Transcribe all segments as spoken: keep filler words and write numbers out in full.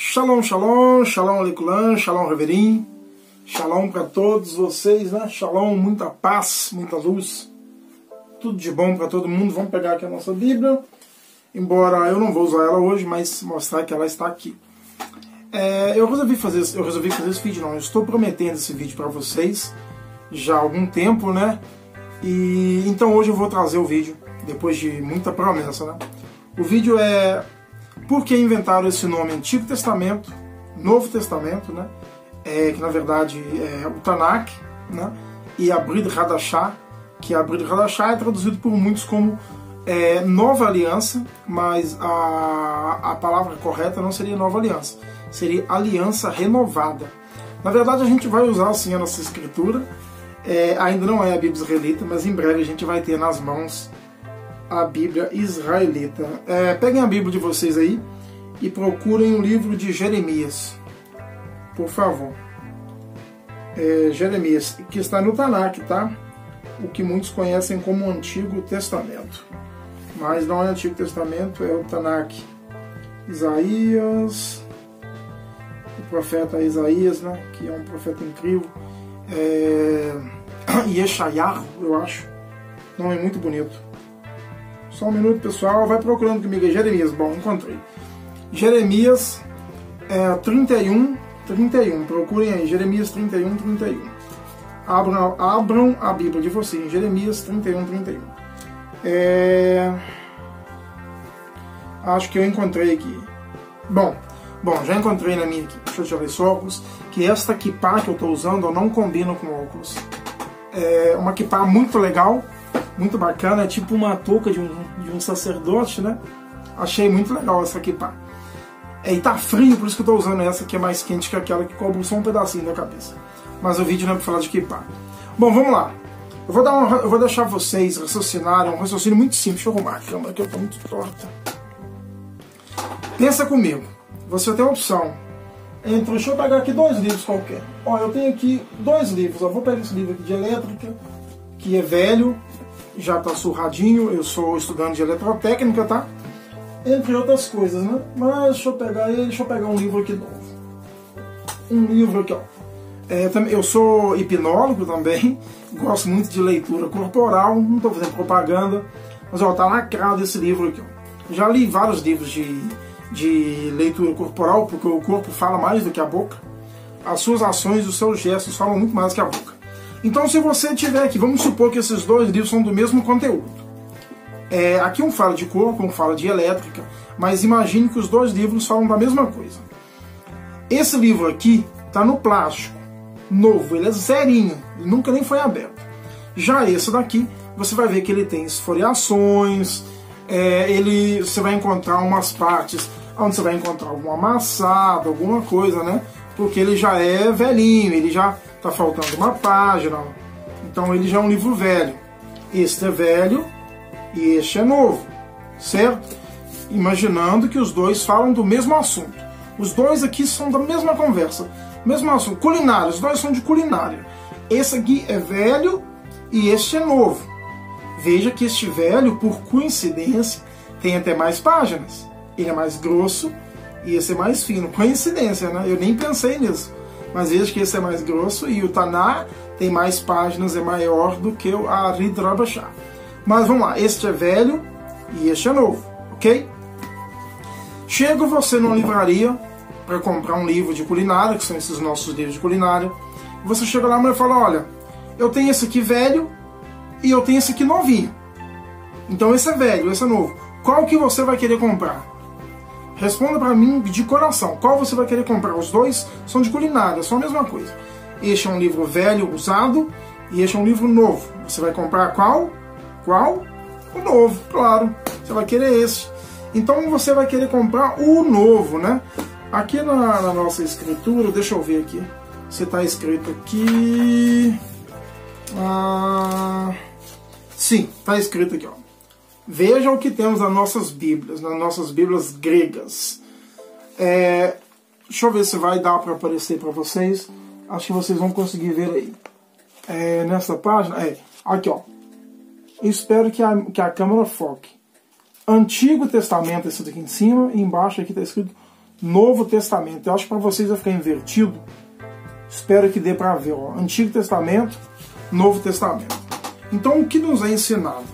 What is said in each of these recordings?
Shalom, shalom, shalom alekulam, shalom reverim, shalom para todos vocês, né? Shalom, muita paz, muita luz, tudo de bom para todo mundo. Vamos pegar aqui a nossa Bíblia, embora eu não vou usar ela hoje, mas mostrar que ela está aqui. É, eu, resolvi fazer, eu resolvi fazer esse vídeo, não, eu estou prometendo esse vídeo para vocês já há algum tempo, né? E então hoje eu vou trazer o vídeo, depois de muita promessa, né? O vídeo é... Por que inventaram esse nome Antigo Testamento, Novo Testamento, né? É, que na verdade é o Tanakh, né? E a Brit Hadashah, que a Brit Hadashah é traduzido por muitos como é, Nova Aliança, mas a, a palavra correta não seria Nova Aliança, seria Aliança Renovada. Na verdade a gente vai usar assim a nossa escritura, é, ainda não é a Bíblia israelita, mas em breve a gente vai ter nas mãos a Bíblia israelita. É, peguem a Bíblia de vocês aí e procurem o livro de Jeremias, por favor. É, Jeremias, que está no Tanakh, tá? O que muitos conhecem como Antigo Testamento, mas não é Antigo Testamento, é o Tanakh. Isaías, o profeta Isaías, né? Que é um profeta incrível. É... Yeshayah, eu acho. Nome é muito bonito. Só um minuto, pessoal. Vai procurando comigo aí. Jeremias. Bom, encontrei. Jeremias é, trinta e um, trinta e um. Procurem aí. Jeremias trinta e um, trinta e um. Abram, abram a Bíblia de vocês. Jeremias trinta e um, trinta e um. É... Acho que eu encontrei aqui. Bom, bom, já encontrei na minha aqui. Deixa eu tirar esse óculos. Que esta kippah que eu estou usando, eu não combino com óculos. É uma kippah muito legal. Muito bacana, é tipo uma touca de um, de um sacerdote, né? Achei muito legal essa kippah. É, e tá frio, por isso que eu tô usando essa, que é mais quente que aquela que cobre só um pedacinho da cabeça. Mas o vídeo não é pra falar de kippah. Bom, vamos lá. Eu vou, dar um, eu vou deixar vocês raciocinarem, um raciocínio muito simples. Deixa eu arrumar a câmera, que eu tô muito torta. Pensa comigo. Você tem a opção entre... Deixa eu pegar aqui dois livros qualquer. Ó, eu tenho aqui dois livros. Ó, vou pegar esse livro aqui de elétrica, que é velho. Já tá surradinho, eu sou estudante de eletrotécnica, tá? Entre outras coisas, né? Mas deixa eu pegar ele, deixa eu pegar um livro aqui novo. Um livro aqui, ó. É, eu sou hipnólogo também, gosto muito de leitura corporal, não tô fazendo propaganda, mas ó, tá lacrado esse livro aqui, ó. Já li vários livros de, de leitura corporal, porque o corpo fala mais do que a boca. As suas ações, os seus gestos falam muito mais que a boca. Então, se você tiver aqui, vamos supor que esses dois livros são do mesmo conteúdo. É, aqui um fala de corpo, um fala de elétrica, mas imagine que os dois livros falam da mesma coisa. Esse livro aqui está no plástico, novo, ele é zerinho, ele nunca nem foi aberto. Já esse daqui, você vai ver que ele tem esfoliações, é, ele, você vai encontrar umas partes onde você vai encontrar algum amassado, alguma coisa, né? Porque ele já é velhinho, ele já... Tá faltando uma página, então ele já é um livro velho. Este é velho e este é novo, certo? Imaginando que os dois falam do mesmo assunto. Os dois aqui são da mesma conversa, mesmo assunto. Culinária, os dois são de culinária. Esse aqui é velho e este é novo. Veja que este velho, por coincidência, tem até mais páginas. Ele é mais grosso e esse é mais fino. Coincidência, né? Eu nem pensei nisso. Mas veja que esse é mais grosso e o Taná tem mais páginas, é maior do que o Aridrabachá. Mas vamos lá, este é velho e este é novo, ok? Chega você numa livraria para comprar um livro de culinária, que são esses nossos livros de culinária. Você chega lá e fala, olha, eu tenho esse aqui velho e eu tenho esse aqui novinho. Então esse é velho, esse é novo. Qual que você vai querer comprar? Responda para mim de coração, qual você vai querer comprar? Os dois são de culinária, são a mesma coisa. Este é um livro velho, usado, e este é um livro novo. Você vai comprar qual? Qual? O novo, claro. Você vai querer esse. Então você vai querer comprar o novo, né? Aqui na, na nossa escritura, deixa eu ver aqui. Você está escrito aqui... Ah, sim, está escrito aqui, ó. Veja o que temos nas nossas Bíblias, nas nossas Bíblias gregas. É, deixa eu ver se vai dar para aparecer para vocês. Acho que vocês vão conseguir ver aí. É, nessa página, é, aqui ó. Eu espero que a, que a câmera foque. Antigo Testamento, esse daqui em cima, e embaixo aqui está escrito Novo Testamento. Eu acho que para vocês vai ficar invertido. Espero que dê para ver. Ó. Antigo Testamento, Novo Testamento. Então, o que nos é ensinado?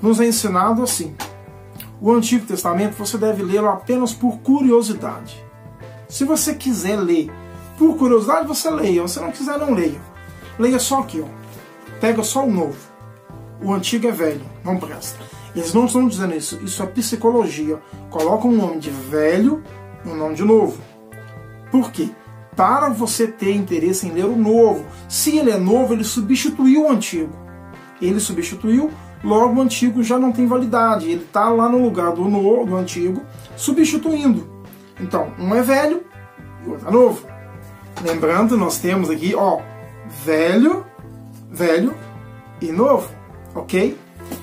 Nos é ensinado assim. O Antigo Testamento você deve lê-lo apenas por curiosidade. Se você quiser ler por curiosidade, você leia. Se não quiser, não leia. Leia só aqui. Ó. Pega só o novo. O antigo é velho. Não presta. Eles não estão dizendo isso. Isso é psicologia. Colocam um nome de velho e um nome de novo. Por quê? Para você ter interesse em ler o novo. Se ele é novo, ele substituiu o antigo. Ele substituiu... Logo, o antigo já não tem validade. Ele está lá no lugar do, novo, do antigo, substituindo. Então, um é velho e o outro é novo. Lembrando, nós temos aqui, ó, velho, velho e novo, ok?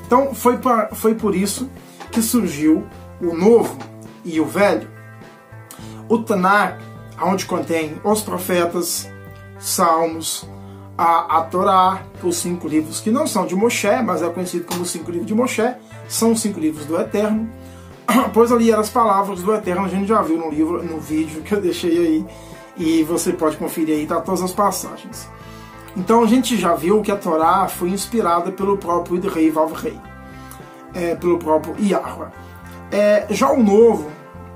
Então, foi, pra, foi por isso que surgiu o novo e o velho. O Tanakh, onde contém os profetas, salmos, A, a Torá, os cinco livros que não são de Moshe, mas é conhecido como os cinco livros de Moshe, são os cinco livros do Eterno, pois ali eram as palavras do Eterno, a gente já viu no livro, no vídeo que eu deixei aí, e você pode conferir aí, tá todas as passagens. Então a gente já viu que a Torá foi inspirada pelo próprio Ehyeh Asher Ehyeh, pelo próprio Yahweh. É, já o Novo,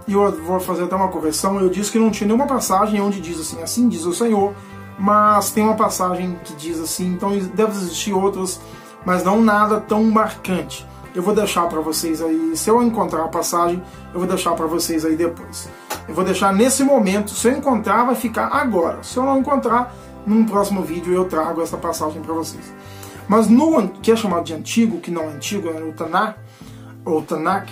e eu vou fazer até uma correção, eu disse que não tinha nenhuma passagem onde diz assim, assim diz o Senhor, mas tem uma passagem que diz assim, então deve existir outras, mas não nada tão marcante. Eu vou deixar para vocês aí, se eu encontrar a passagem, eu vou deixar para vocês aí depois. Eu vou deixar nesse momento, se eu encontrar, vai ficar agora. Se eu não encontrar, num próximo vídeo eu trago essa passagem para vocês. Mas no que é chamado de antigo, que não é antigo, é o Tanakh, ou Tanakh,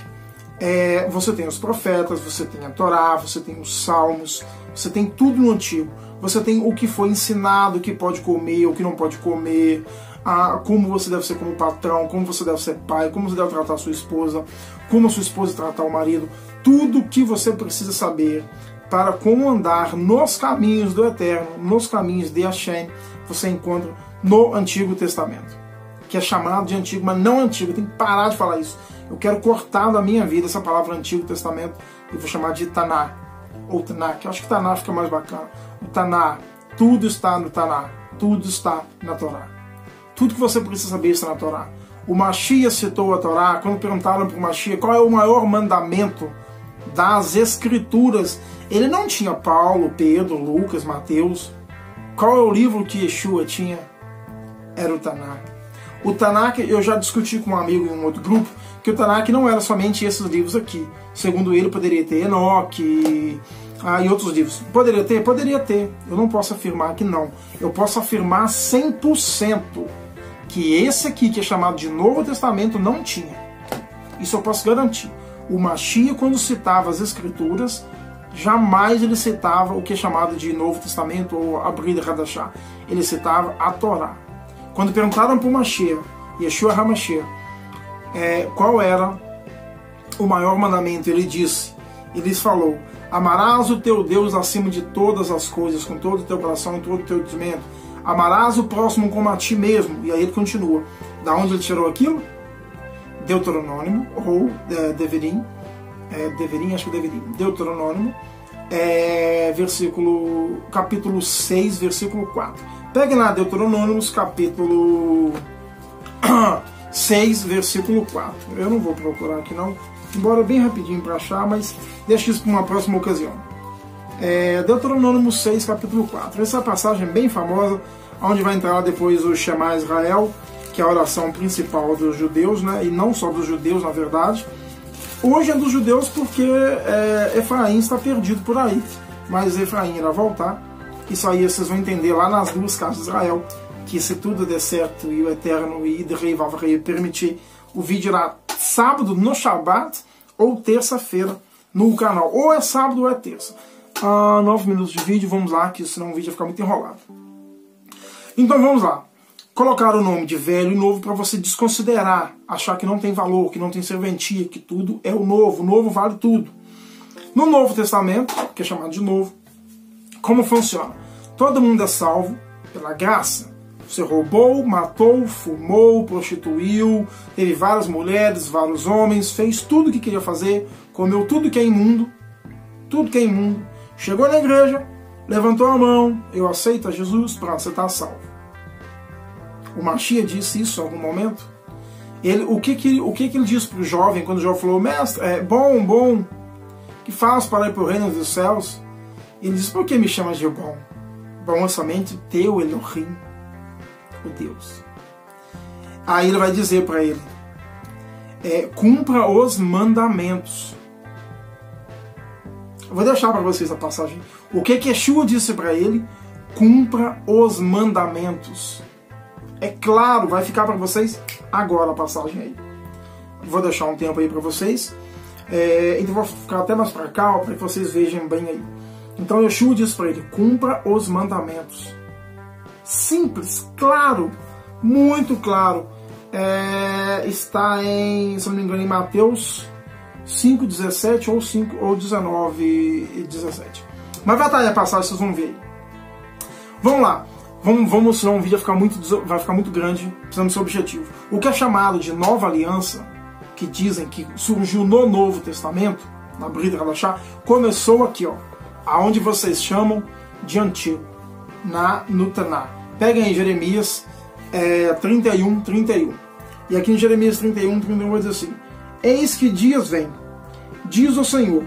é, você tem os profetas, você tem a Torá, você tem os salmos, você tem tudo no antigo. Você tem o que foi ensinado, o que pode comer, o que não pode comer, a, como você deve ser como patrão, como você deve ser pai, como você deve tratar a sua esposa, como a sua esposa tratar o marido. Tudo o que você precisa saber para como andar nos caminhos do Eterno, nos caminhos de Hashem, você encontra no Antigo Testamento, que é chamado de antigo, mas não antigo. Eu tenho que parar de falar isso. Eu quero cortar da minha vida essa palavra Antigo Testamento e vou chamar de Tanakh, ou Tanakh. Eu acho que Tanakh fica mais bacana. O Tanakh, tudo está no Tanakh, tudo está na Torá. Tudo que você precisa saber está na Torá. O Mashiach citou a Torá, quando perguntaram para o Mashiach qual é o maior mandamento das Escrituras. Ele não tinha Paulo, Pedro, Lucas, Mateus. Qual é o livro que Yeshua tinha? Era o Tanakh. O Tanakh, eu já discuti com um amigo em um outro grupo, que o Tanakh não era somente esses livros aqui. Segundo ele, poderia ter Enoque... Ah, e outros livros. Poderia ter? Poderia ter. Eu não posso afirmar que não. Eu posso afirmar cem por cento que esse aqui, que é chamado de Novo Testamento, não tinha. Isso eu posso garantir. O Mashiach, quando citava as Escrituras, jamais ele citava o que é chamado de Novo Testamento ou a Brit Hadashah. Ele citava a Torá. Quando perguntaram para o Mashiach, Yeshua HaMashiach, é, qual era o maior mandamento, ele disse, ele lhes falou: amarás o teu Deus acima de todas as coisas, com todo o teu coração e todo o teu entendimento. Amarás o próximo como a ti mesmo. E aí ele continua. Da onde ele tirou aquilo? Deuteronômio, ou é, Devarim, é, Devarim, acho que é Devarim, Deuteronômio, é, versículo, capítulo seis, versículo quatro. Pegue lá, Deuteronômio, capítulo seis, versículo quatro. Eu não vou procurar aqui não, embora bem rapidinho para achar, mas deixa isso para uma próxima ocasião. É, Deuteronômio seis, capítulo quatro. Essa passagem é bem famosa, onde vai entrar depois o Shema Israel, que é a oração principal dos judeus, né? E não só dos judeus, na verdade. Hoje é dos judeus porque é, Efraim está perdido por aí, mas Efraim irá voltar. Isso aí vocês vão entender lá nas duas casas de Israel, que se tudo der certo e o Eterno e Yahweh permitir, o vídeo irá sábado no Shabbat ou terça-feira no canal. Ou é sábado ou é terça. Ah, nove minutos de vídeo, vamos lá, que senão o vídeo vai ficar muito enrolado. Então vamos lá. Colocar o nome de velho e novo para você desconsiderar, achar que não tem valor, que não tem serventia, que tudo é o novo. O novo vale tudo. No Novo Testamento, que é chamado de novo, como funciona? Todo mundo é salvo pela graça. Você roubou, matou, fumou, prostituiu, teve várias mulheres, vários homens, fez tudo o que queria fazer, comeu tudo que é imundo, tudo que é imundo, chegou na igreja, levantou a mão, eu aceito a Jesus para você estar salvo. O Mashiach disse isso em algum momento? Ele, o que, que, o que, que ele disse para o jovem, quando o jovem falou, mestre, é bom, bom, que faz para ir para o reino dos céus? Ele disse, por que me chamas de bom? Bom é somente teu Elohim, o Deus. Aí ele vai dizer para ele, é, cumpra os mandamentos. Eu vou deixar para vocês a passagem. O que que Yeshua disse para ele? Cumpra os mandamentos. É claro, vai ficar para vocês agora a passagem aí. Vou deixar um tempo aí para vocês. É, então vou ficar até mais para cá, para que vocês vejam bem aí. Então Yeshua disse para ele, cumpra os mandamentos. Simples, claro, muito claro. É, está em, se não me engano, em Mateus cinco, dezessete ou, cinco, ou dezenove, dezessete. Mas vai estar aí a passagem, vocês vão ver aí. Vamos lá. Vamos, vamos senão o vídeo vai ficar, muito, vai ficar muito grande, precisamos ser objetivo. O que é chamado de nova aliança, que dizem que surgiu no Novo Testamento, na Brit Hadashah, começou aqui, ó, aonde vocês chamam de antigo, na, no Tanakh. Peguem aí Jeremias é, trinta e um, trinta e um. E aqui em Jeremias trinta e um, trinta e um vai dizer assim, eis que dias vem, diz o Senhor,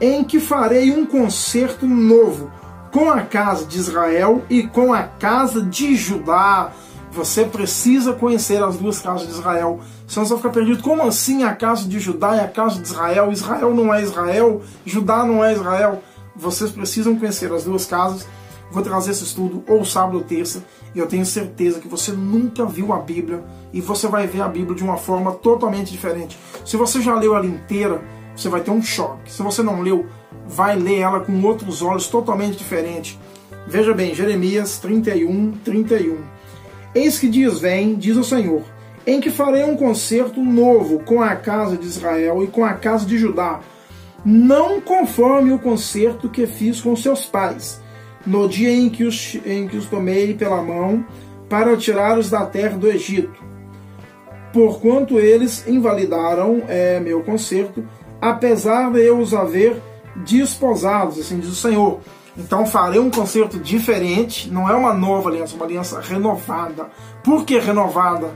em que farei um concerto novo, com a casa de Israel e com a casa de Judá. Você precisa conhecer as duas casas de Israel, senão você fica perdido. Como assim a casa de Judá e a casa de Israel? Israel não é Israel, Judá não é Israel. Vocês precisam conhecer as duas casas. Vou trazer esse estudo ou sábado ou terça, e eu tenho certeza que você nunca viu a Bíblia, e você vai ver a Bíblia de uma forma totalmente diferente. Se você já leu ela inteira, você vai ter um choque. Se você não leu, vai ler ela com outros olhos totalmente diferentes. Veja bem, Jeremias trinta e um, trinta e um. Eis que dias vem, diz o Senhor, em que farei um concerto novo com a casa de Israel e com a casa de Judá, não conforme o concerto que fiz com seus pais, no dia em que os, em que os tomei pela mão para tirá-los da terra do Egito. Porquanto eles invalidaram é, meu concerto, apesar de eu os haver desposados, assim diz o Senhor. Então farei um concerto diferente, não é uma nova aliança, é uma aliança renovada. Por que renovada?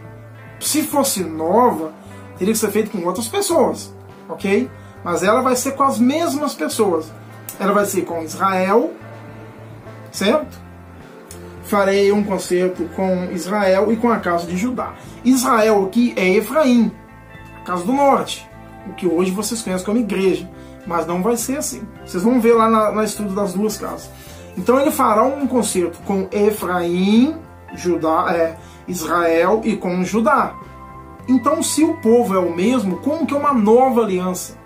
Se fosse nova, teria que ser feito com outras pessoas, ok? Mas ela vai ser com as mesmas pessoas. Ela vai ser com Israel, certo? Farei um concerto com Israel e com a casa de Judá. Israel aqui é Efraim, a casa do norte, o que hoje vocês conhecem como igreja. Mas não vai ser assim. Vocês vão ver lá na, na estudo das duas casas. Então ele fará um concerto com Efraim, Judá, é, Israel e com Judá. Então se o povo é o mesmo, como que é uma nova aliança?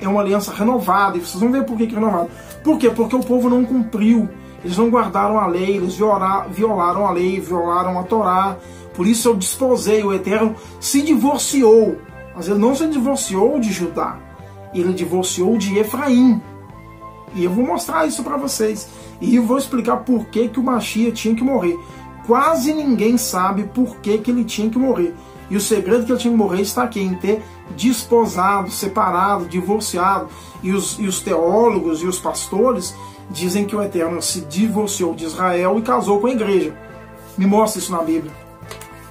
É uma aliança renovada. E vocês vão ver por que, que é renovada. Por quê? Porque o povo não cumpriu. Eles não guardaram a lei, eles violar, violaram a lei, violaram a Torá. Por isso eu desposei, o Eterno se divorciou. Mas ele não se divorciou de Judá. Ele divorciou de Efraim. E eu vou mostrar isso para vocês. E eu vou explicar por que, que o Mashiach tinha que morrer. Quase ninguém sabe por que, que ele tinha que morrer. E o segredo que ele tinha que morrer está aqui, em ter desposado, separado, divorciado. E os, e os teólogos e os pastores dizem que o Eterno se divorciou de Israel e casou com a igreja. Me mostra isso na Bíblia.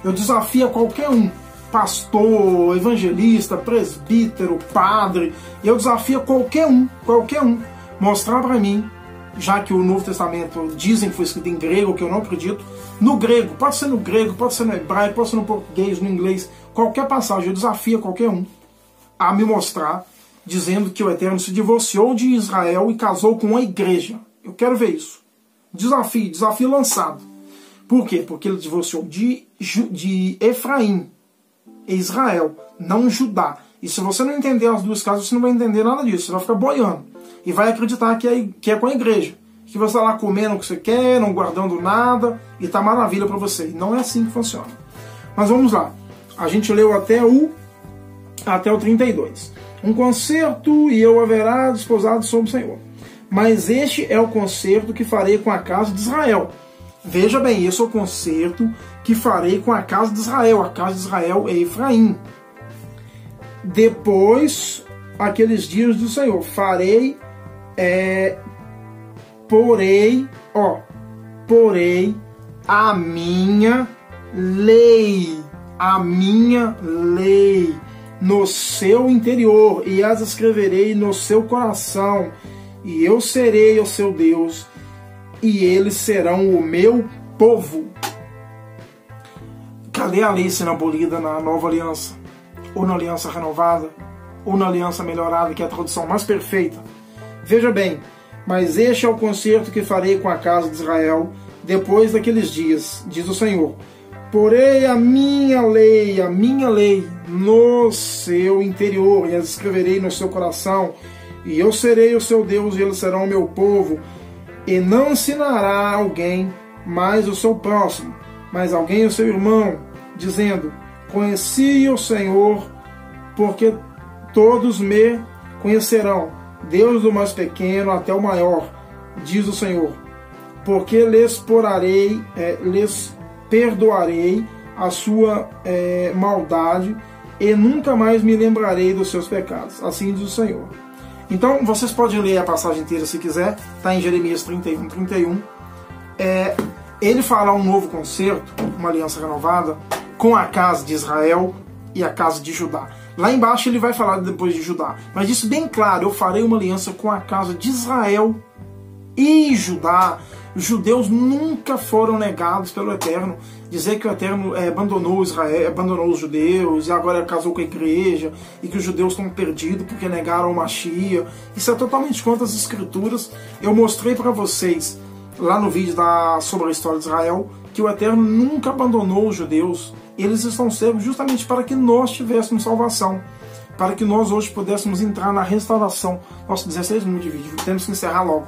Eu desafio a qualquer um. Pastor, evangelista, presbítero, padre, eu desafio qualquer um, qualquer um, mostrar para mim, já que o Novo Testamento dizem que foi escrito em grego, que eu não acredito, no grego, pode ser no grego, pode ser no hebraico, pode ser no português, no inglês, qualquer passagem, eu desafio qualquer um a me mostrar, dizendo que o Eterno se divorciou de Israel e casou com a igreja. Eu quero ver isso. Desafio, desafio lançado. Por quê? Porque ele divorciou de, de Efraim, Israel, não Judá. E se você não entender as duas casas, você não vai entender nada disso. Você vai ficar boiando. E vai acreditar que é, que é com a igreja. Que você está lá comendo o que você quer, não guardando nada. E tá maravilha para você. E não é assim que funciona. Mas vamos lá. A gente leu até o, até o trinta e dois. Um concerto e eu haverá desposado sobre o Senhor. Mas este é o concerto que farei com a casa de Israel. Veja bem, esse é o concerto que farei com a casa de Israel. A casa de Israel é Efraim. Depois, aqueles dias do Senhor, farei é porém, ó, porém a minha lei, a minha lei no seu interior, e as escreverei no seu coração, e eu serei o seu Deus, e eles serão o meu povo. Cadê a lei sendo abolida na nova aliança? Ou na aliança renovada? Ou na aliança melhorada, que é a tradução mais perfeita? Veja bem, mas este é o concerto que farei com a casa de Israel depois daqueles dias, diz o Senhor. Porei a minha lei, a minha lei, no seu interior, e as escreverei no seu coração, e eu serei o seu Deus, e eles serão o meu povo. E não ensinará alguém mais o seu próximo, mas alguém o seu irmão, dizendo: conheci o Senhor, porque todos me conhecerão, Deus do mais pequeno até o maior, diz o Senhor, porque lhes, porarei, é, lhes perdoarei a sua é, maldade, e nunca mais me lembrarei dos seus pecados, assim diz o Senhor. Então, vocês podem ler a passagem inteira se quiser, está em Jeremias trinta e um, trinta e um. É, ele fala um novo concerto, uma aliança renovada, com a casa de Israel e a casa de Judá. Lá embaixo ele vai falar depois de Judá, mas diz bem claro: eu farei uma aliança com a casa de Israel e Judá. Os judeus nunca foram negados pelo Eterno. Dizer que o Eterno é, abandonou Israel, abandonou os judeus, e agora casou com a igreja, e que os judeus estão perdidos porque negaram o Mashiach, isso é totalmente contra as escrituras. Eu mostrei para vocês lá no vídeo da, sobre a história de Israel, que o Eterno nunca abandonou os judeus. Eles estão cegos justamente para que nós tivéssemos salvação, para que nós hoje pudéssemos entrar na restauração. Nossa, dezesseis minutos de vídeo, temos que encerrar logo.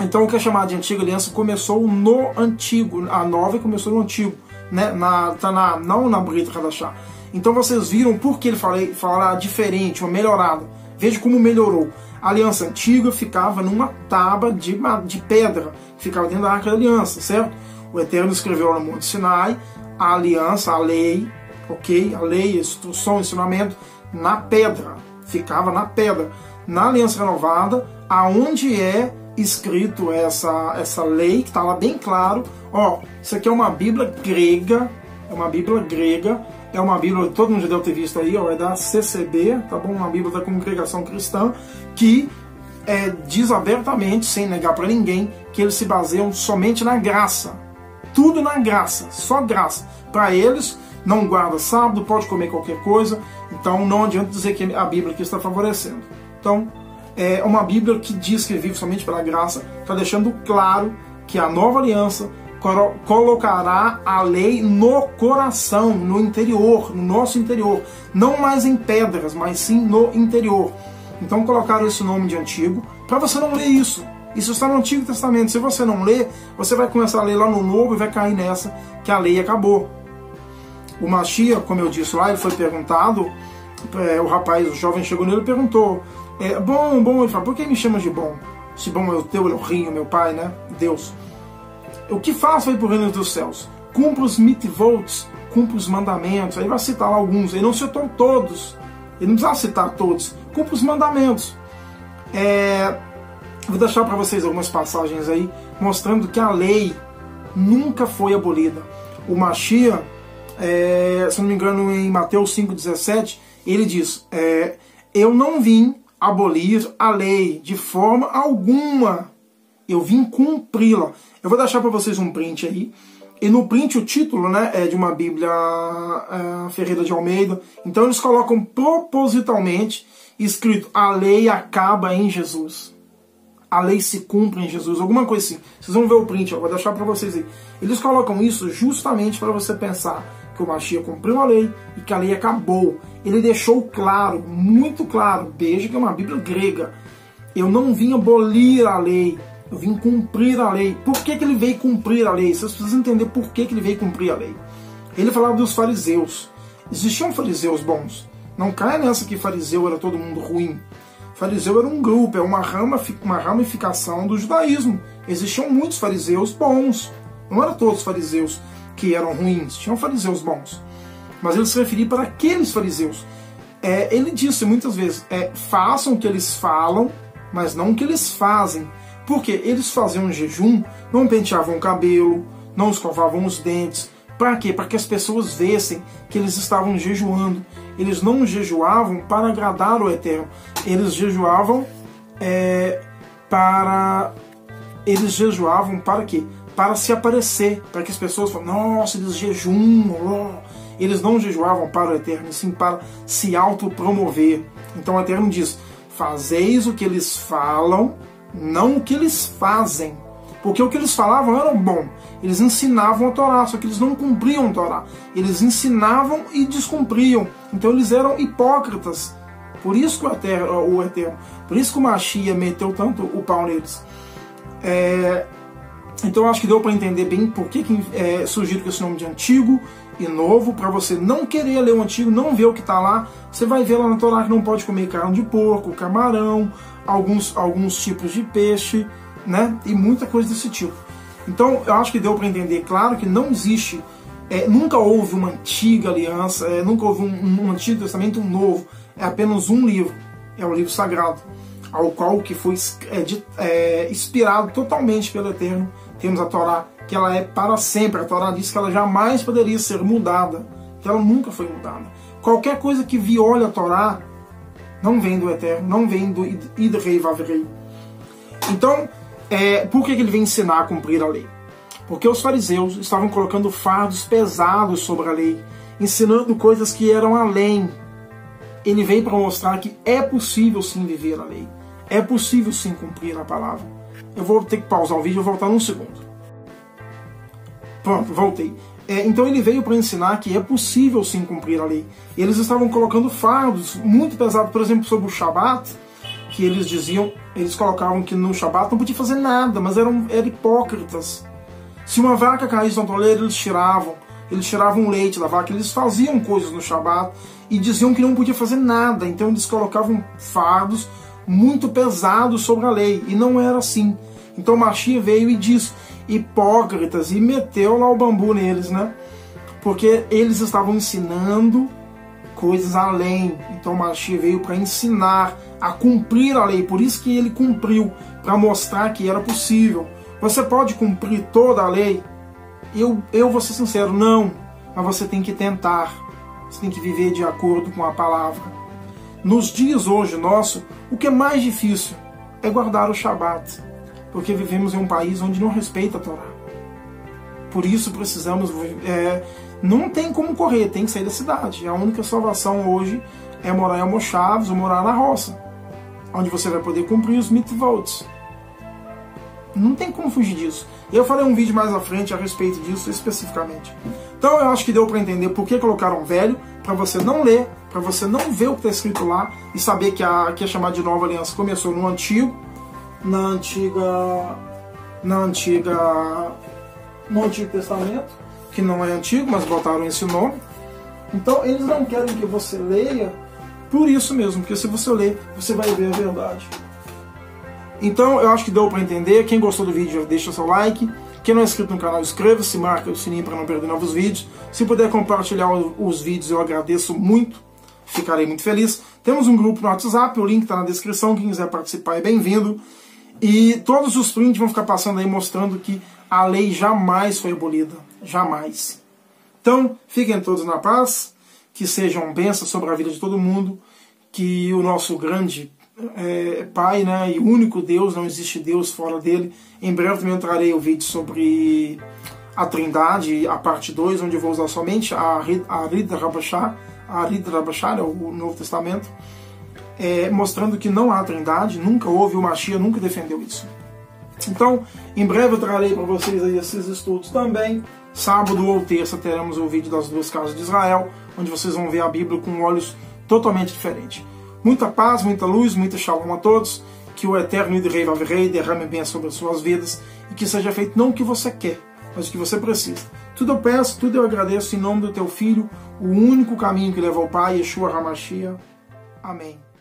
Então, o que é chamado de antiga aliança começou no antigo, a nova começou no antigo, né? na, tá na, não na Brit Hadashah. Então, vocês viram por que ele fala diferente, uma melhorada. Veja como melhorou. A aliança antiga ficava numa tábua de, de pedra, que ficava dentro da arca da aliança, certo? O Eterno escreveu no Monte Sinai a aliança, a lei, ok? A lei, a instrução, o ensinamento, na pedra, ficava na pedra. Na aliança renovada, aonde é escrito essa, essa lei, que está lá bem claro, ó, isso aqui é uma Bíblia grega, é uma Bíblia grega, é uma Bíblia, todo mundo já deve ter visto aí, ó, é da C C B, tá bom? Uma Bíblia da Congregação Cristã, que é, diz abertamente, sem negar para ninguém, que eles se baseiam somente na graça, tudo na graça, só graça. Para eles, não guarda sábado, pode comer qualquer coisa, então não adianta dizer que a Bíblia aqui está favorecendo. Então, é uma Bíblia que diz que vive somente pela graça, está deixando claro que a nova aliança colocará a lei no coração, no interior, no nosso interior, não mais em pedras, mas sim no interior. Então colocaram esse nome de antigo, para você não ler isso. Isso está no Antigo Testamento. Se você não ler, você vai começar a ler lá no Novo e vai cair nessa, que a lei acabou. O Mashiach, como eu disse lá, ele foi perguntado, é, o rapaz, o jovem chegou nele e perguntou, É, bom, bom, ele fala, por que me chamas de bom? Se bom é o teu, é o rio, meu pai, né? Deus. O que faço aí pro reino dos céus? Cumpro os mitvots, cumpro os mandamentos. Aí vai citar lá alguns, ele não citou todos. Ele não precisa citar todos. Cumpro os mandamentos. É, vou deixar para vocês algumas passagens aí, mostrando que a lei nunca foi abolida. O Mashiach, é, se não me engano, em Mateus cinco, dezessete, ele diz, é, eu não vim abolir a lei de forma alguma, eu vim cumpri-la. Eu vou deixar para vocês um print aí, e no print o título, né, é de uma Bíblia é, Ferreira de Almeida, então eles colocam propositalmente escrito, a lei acaba em Jesus, a lei se cumpre em Jesus, alguma coisa assim. Vocês vão ver o print, eu vou deixar para vocês aí. Eles colocam isso justamente para você pensar que o Mashiach cumpriu a lei e que a lei acabou. Ele deixou claro, muito claro, desde que é uma Bíblia grega. Eu não vim abolir a lei, eu vim cumprir a lei. Por que, que ele veio cumprir a lei? Vocês precisam entender por que, que ele veio cumprir a lei. Ele falava dos fariseus. Existiam fariseus bons. Não caia nessa que fariseu era todo mundo ruim. Fariseu era um grupo, é uma, rama, uma ramificação do judaísmo. Existiam muitos fariseus bons. Não eram todos fariseus que eram ruins, tinham fariseus bons, mas ele se referia para aqueles fariseus. É, ele disse muitas vezes, é, façam o que eles falam, mas não o que eles fazem. Porque eles faziam um jejum, não penteavam o cabelo, não escovavam os dentes. Para quê? Para que as pessoas vissem que eles estavam jejuando. Eles não jejuavam para agradar o Eterno. Eles jejuavam é, para... Eles jejuavam para quê? Para se aparecer, para que as pessoas falem, nossa, eles jejuam. Oh. Eles não jejuavam para o Eterno, sim para se autopromover. Então o Eterno diz, fazeis o que eles falam, não o que eles fazem. Porque o que eles falavam era bom. Eles ensinavam a Torá, só que eles não cumpriam a Torá. Eles ensinavam e descumpriam. Então eles eram hipócritas. Por isso que o Eterno, o Eterno, por isso que o Mashiach meteu tanto o pau neles. É, então acho que deu para entender bem por que, que é, sugiro que esse nome de antigo e novo, para você não querer ler o antigo, não ver o que está lá. Você vai ver lá na Torá que não pode comer carne de porco, camarão, alguns, alguns tipos de peixe, né? E muita coisa desse tipo. Então eu acho que deu para entender, claro que não existe, é, nunca houve uma antiga aliança, é, nunca houve um, um antigo testamento, um novo. É apenas um livro, é o livro sagrado, ao qual que foi é, de, é, inspirado totalmente pelo Eterno. Temos a Torá, que ela é para sempre. A Torá diz que ela jamais poderia ser mudada, que ela nunca foi mudada. Qualquer coisa que viola a Torá não vem do Eterno, não vem do Idrei Vavrei. Então, é, por que, que ele vem ensinar a cumprir a lei? Porque os fariseus estavam colocando fardos pesados sobre a lei, ensinando coisas que eram além. Ele veio para mostrar que é possível sim viver a lei. É possível sim cumprir a palavra. Eu vou ter que pausar o vídeo e voltar num segundo. Pronto, voltei. É, então ele veio para ensinar que é possível sim cumprir a lei. Eles estavam colocando fardos muito pesados, por exemplo, sobre o Shabat, que eles diziam, eles colocavam que no Shabat não podia fazer nada, mas eram, eram hipócritas. Se uma vaca caísse no toleiro, eles tiravam. Eles tiravam o leite da vaca, eles faziam coisas no Shabat e diziam que não podia fazer nada. Então eles colocavam fardos muito pesado sobre a lei, e não era assim. Então Mashiach veio e diz, hipócritas, e meteu lá o bambu neles, né? Porque eles estavam ensinando coisas além. Então Mashiach veio para ensinar a cumprir a lei, por isso que ele cumpriu, para mostrar que era possível. Você pode cumprir toda a lei? Eu, eu vou ser sincero, não, mas você tem que tentar, você tem que viver de acordo com a palavra. Nos dias hoje nosso, o que é mais difícil é guardar o Shabat, porque vivemos em um país onde não respeita a Torá. Por isso precisamos, é, não tem como correr, tem que sair da cidade. A única salvação hoje é morar em Almochaves ou morar na roça, onde você vai poder cumprir os Mitzvot. Não tem como fugir disso. Eu farei um vídeo mais à frente a respeito disso especificamente. Então eu acho que deu para entender por que colocaram velho, para você não ler, para você não ver o que está escrito lá e saber que a que é chamada de nova aliança começou no antigo, na antiga, na antiga, no Antigo Testamento, que não é antigo, mas botaram esse nome. Então eles não querem que você leia por isso mesmo, porque se você ler, você vai ver a verdade. Então, eu acho que deu para entender. Quem gostou do vídeo, deixa seu like. Quem não é inscrito no canal, inscreva-se, marca o sininho para não perder novos vídeos. Se puder compartilhar os vídeos, eu agradeço muito. Ficarei muito feliz. Temos um grupo no WhatsApp, o link está na descrição. Quem quiser participar é bem-vindo. E todos os prints vão ficar passando aí, mostrando que a lei jamais foi abolida. Jamais. Então, fiquem todos na paz. Que sejam bênçãos sobre a vida de todo mundo. Que o nosso grande... É, Pai, né, e único Deus, não existe Deus fora dele. Em breve também eu trarei o vídeo sobre a Trindade, a parte dois, onde eu vou usar somente a Brit Hadashah, a Brit Hadashah, o Novo Testamento, é, mostrando que não há Trindade, nunca houve, o Mashiach nunca defendeu isso. Então, em breve eu trarei para vocês aí esses estudos também. Sábado ou terça teremos o vídeo das duas casas de Israel, onde vocês vão ver a Bíblia com olhos totalmente diferentes. Muita paz, muita luz, muita shalom a todos. Que o Eterno Yahweh Asher Ehyeh derrame bem sobre as suas vidas. E que seja feito não o que você quer, mas o que você precisa. Tudo eu peço, tudo eu agradeço em nome do teu Filho, o único caminho que leva ao Pai, Yeshua HaMashiach. Amém.